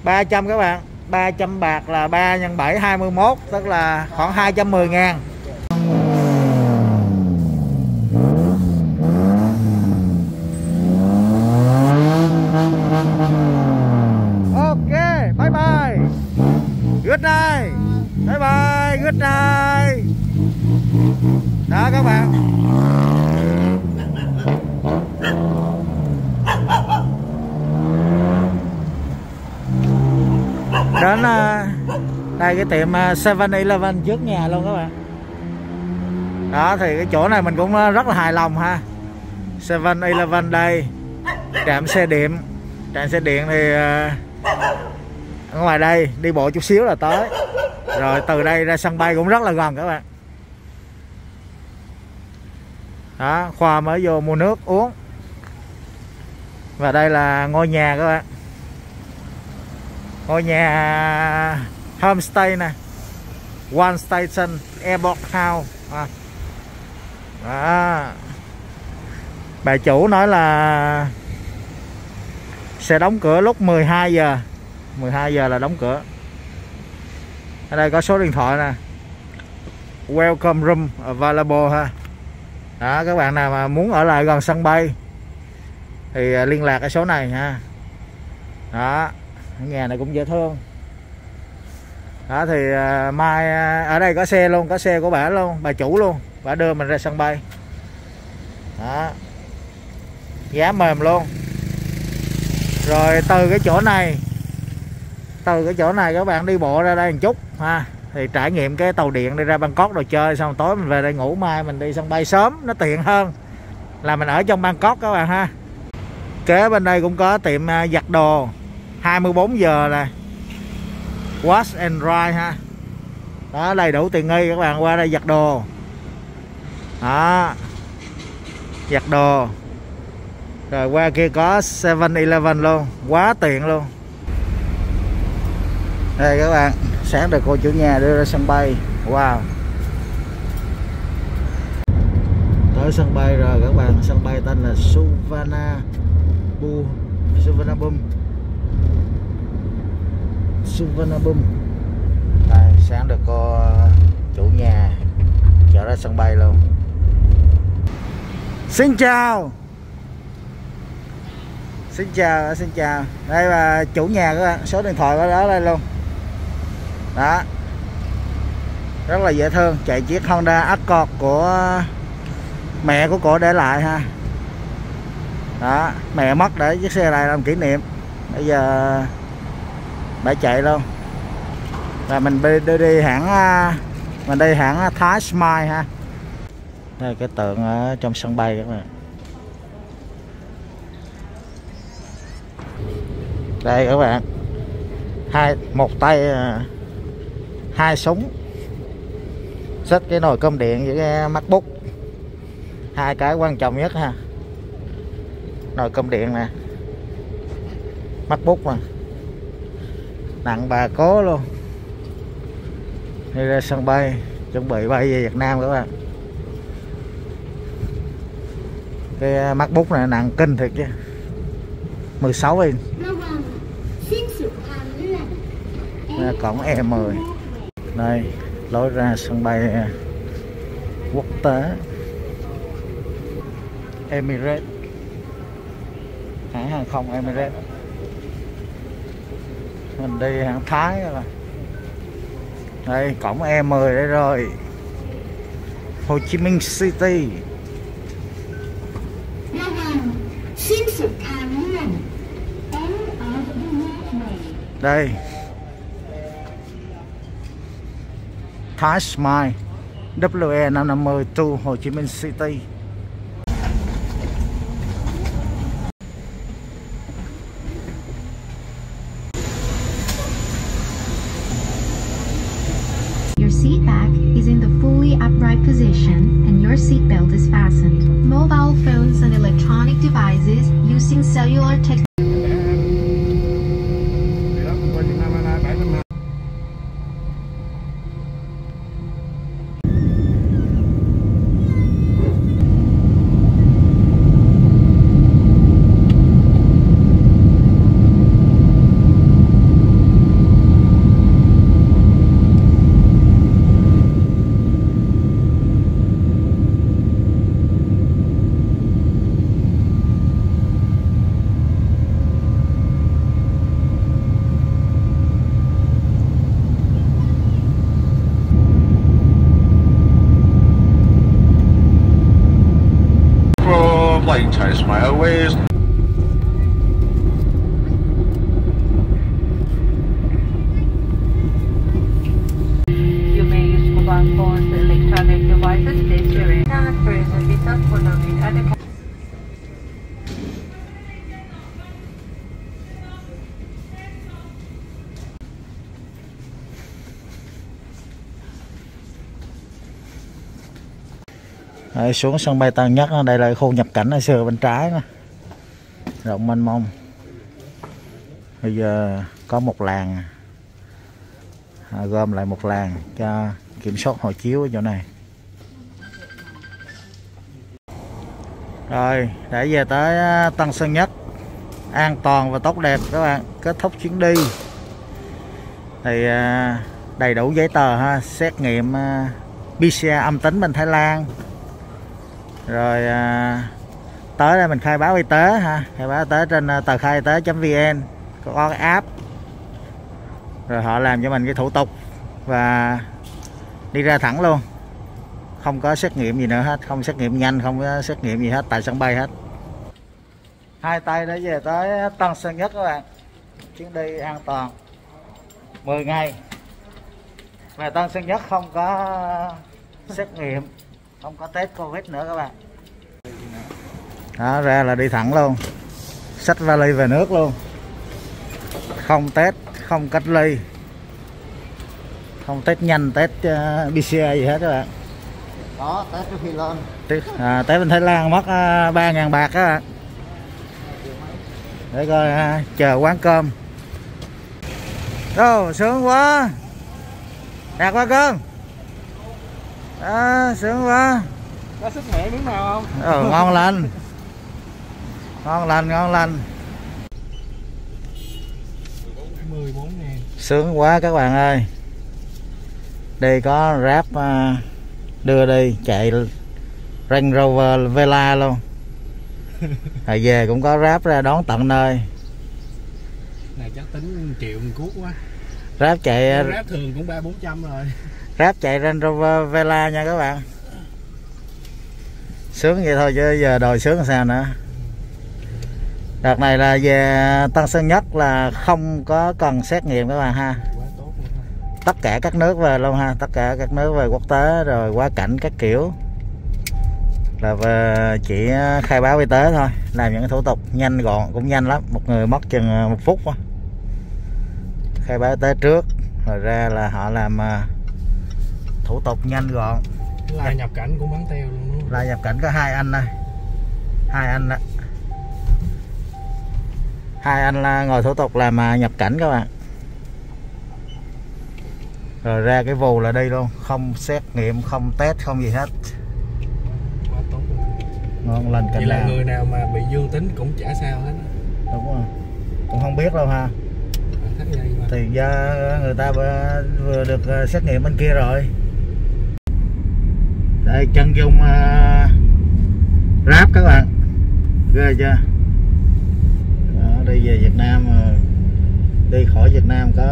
300 các bạn, 300 bạc là 3 x 7, 21, tức là khoảng 210.000. Good night, bye bye, good night. Đó các bạn. Đến đây cái tiệm 7-Eleven trước nhà luôn các bạn. Đó thì cái chỗ này mình cũng rất là hài lòng ha. 7-Eleven đây, trạm xe điện. Trạm xe điện thì ở ngoài đây đi bộ chút xíu là tới rồi, từ đây ra sân bay cũng rất là gần các bạn. Đó, Khoa mới vô mua nước uống. Và đây là ngôi nhà các bạn, ngôi nhà homestay nè, One Station Airport House. Đó, bà chủ nói là sẽ đóng cửa lúc 12 giờ, 12 giờ là đóng cửa. Ở đây có số điện thoại nè, welcome room available ha. Đó, các bạn nào mà muốn ở lại gần sân bay thì liên lạc cái số này nha. Đó, nhà này cũng dễ thương. Đó thì mai ở đây có xe luôn, có xe của bả luôn, bà chủ luôn, bả đưa mình ra sân bay. Đó, giá mềm luôn. Rồi từ cái chỗ này, các bạn đi bộ ra đây một chút ha, thì trải nghiệm cái tàu điện đi ra Bangkok rồi chơi, xong tối mình về đây ngủ, mai mình đi sân bay sớm nó tiện hơn là mình ở trong Bangkok các bạn ha. Kế bên đây cũng có tiệm giặt đồ 24 giờ này, wash and dry ha. Đó, đầy đủ tiện nghi, các bạn qua đây giặt đồ. Đó, giặt đồ. Rồi qua kia có 7-Eleven luôn, quá tiện luôn. Đây các bạn, sáng rồi cô chủ nhà đưa ra sân bay. Wow, tới sân bay rồi các bạn. Sân bay tên là Suvarnabhumi. Đây, sáng được cô chủ nhà chở ra sân bay luôn. Xin chào, xin chào. Đây là chủ nhà các bạn, số điện thoại ở đó đây luôn. Đó, rất là dễ thương, chạy chiếc Honda Accord của mẹ của cổ để lại ha. Đó, mẹ mất để chiếc xe này làm kỷ niệm, bây giờ bãi chạy luôn. Và mình đi hãng Thái Smile ha. Đây cái tượng ở trong sân bay các bạn. Đây các bạn, một tay hai súng, xách cái nồi cơm điện với cái MacBook, hai cái quan trọng nhất ha. Nồi cơm điện nè, MacBook nè, nặng bà cố luôn. Đi ra sân bay chuẩn bị bay về Việt Nam các bạn. Cái MacBook này nặng kinh thiệt chứ, 16 inch. Đây, cổng E10. Đây, lối ra sân bay quốc tế Emirates, hãng hàng không Emirates. Mình đi hãng Thái rồi. Đây, cổng E10 đây rồi. Hồ Chí Minh City. Đây, Thái Smile WE550 to Hồ Chí Minh City. Your seat back is in the fully upright position and your seat belt is fastened. Mobile phones and electronic devices using cellular technology. Đấy, xuống sân bay Tân Nhất, đây là khu nhập cảnh ở xưa bên trái đó. Rộng mênh mông. Bây giờ có một làn, gom lại một làn cho kiểm soát hộ chiếu ở chỗ này. Rồi, để về tới Tân Sơn Nhất an toàn và tốt đẹp các bạn. Kết thúc chuyến đi thì đầy đủ giấy tờ ha, xét nghiệm PCR âm tính bên Thái Lan. Rồi tới đây mình khai báo y tế ha, khai báo y tế trên tờ khai y tế.vn, có cái app. Rồi họ làm cho mình cái thủ tục và đi ra thẳng luôn, không có xét nghiệm gì nữa hết, không xét nghiệm nhanh, không có xét nghiệm gì hết tại sân bay hết. Hai tay đã về tới Tân Sơn Nhất các bạn, chuyến đi an toàn 10 ngày về Tân Sơn Nhất, không có xét nghiệm, không có test Covid nữa các bạn. Đó, ra là đi thẳng luôn, xách vali về nước luôn, không test, không cách ly, không test nhanh, test PCR gì hết các bạn. Có test bên Thái Lan, test bên Thái Lan mất 3.000 bạc các bạn. Để coi chờ quán cơm. Đâu sướng quá, đạt quá cơm. Đó, sướng quá. Có sức mẻ miếng nào không? Ừ, ngon lành. Ngon lành, ngon lành. 14.000. Sướng quá các bạn ơi. Đây có Grab đưa đi chạy Range Rover Velar luôn. Rồi về cũng có Grab ra đón tận nơi. Này chắc tính 1 triệu cuốc quá. Grab chạy, Grab thường cũng 300-400 rồi. Grab chạy Range Rover Velar nha các bạn. Sướng vậy thôi chứ giờ đòi sướng làm sao nữa. Đợt này là về Tân Sơn Nhất là không có cần xét nghiệm các bạn ha. Tất cả các nước về luôn ha, tất cả các nước về quốc tế rồi quá cảnh các kiểu là về chỉ khai báo y tế thôi, làm những cái thủ tục nhanh gọn cũng nhanh lắm, một người mất chừng 1 phút thôi. Khai báo y tế trước rồi ra là họ làm thủ tục nhanh gọn. Là nhập cảnh cũng bán tiêu luôn. Là nhập cảnh có hai anh đây, hai anh là ngồi thủ tục làm nhập cảnh các bạn. Rồi ra cái vù là đi luôn, không xét nghiệm, không test, không gì hết. Quá tốt luôn. Ngon lành cảnh. Vậy là người nào mà bị dương tính cũng chả sao hết. Đúng rồi. Cũng không biết đâu ha. Thì do người ta vừa được xét nghiệm bên kia rồi. Đây chân dung Grab các bạn. Ghê chưa? Đó, đi về Việt Nam, đi khỏi Việt Nam có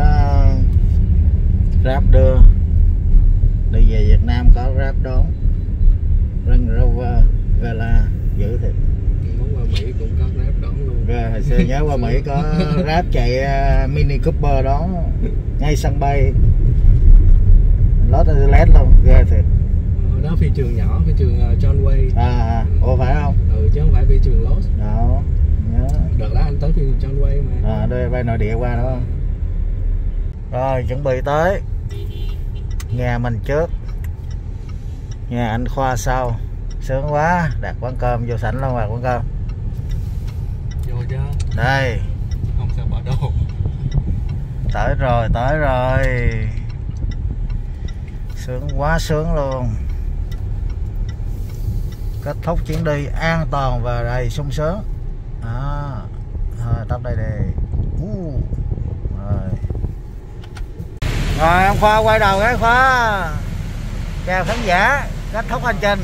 Grab đưa, đi về Việt Nam có Grab đón, Range Rover Velar giữ thịt. Muốn qua Mỹ cũng có Grab đón luôn. Rồi hồi xưa nhớ qua Mỹ có Grab chạy Mini Cooper đón ngay sân bay Los Angeles luôn, ghê thịt. Đó phi trường nhỏ, phi trường John Way. Ủa phải không? Ừ chứ không phải phi trường Los. Đó, nhớ. Đợt đó anh tới phi trường John Way mà. Đây bay nội địa qua đó. Rồi chuẩn bị tới nhà mình trước, nhà anh Khoa sau. Sướng quá, đặt quán cơm vô sảnh luôn rồi, quán cơm vô chứ đây không sao bỏ đồ. Tới rồi, tới rồi, sướng quá, sướng luôn. Kết thúc chuyến đi an toàn và đầy sung sướng. Thôi tấp đây đi. Rồi. Rồi ông Khoa quay đầu cái. Khoa chào khán giả, kết thúc hành trình.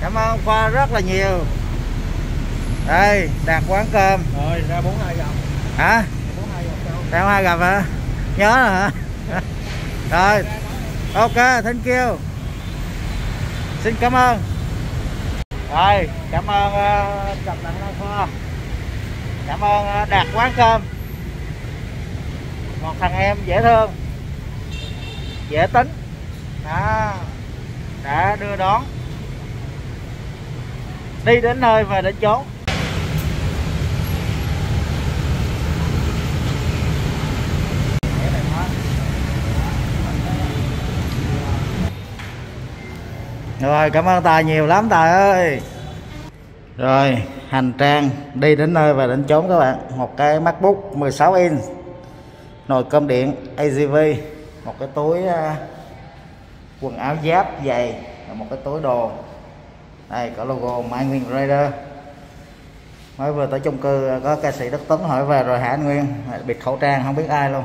Cảm ơn ông Khoa rất là nhiều. Đây đặt quán cơm rồi, ra 42 gặp hả? 42 gặp hả? Nhớ rồi hả? Rồi ok, thank you, xin cảm ơn. Rồi cảm ơn gặp bạn ông Khoa, cảm ơn đặt quán cơm, một thằng em dễ thương dễ tính đó, đã đưa đón đi đến nơi và đến chốn. Rồi cảm ơn Tài nhiều lắm, Tài ơi. Rồi hành trang đi đến nơi và đến chốn các bạn. Một cái MacBook 16 inch, nồi cơm điện AGV, một cái túi quần áo giáp giày, một cái túi đồ. Đây có logo Mai Nguyên Rider. Mới vừa tới chung cư có ca sĩ Đức Tuấn hỏi về rồi hả anh Nguyên? Bịt khẩu trang không biết ai luôn.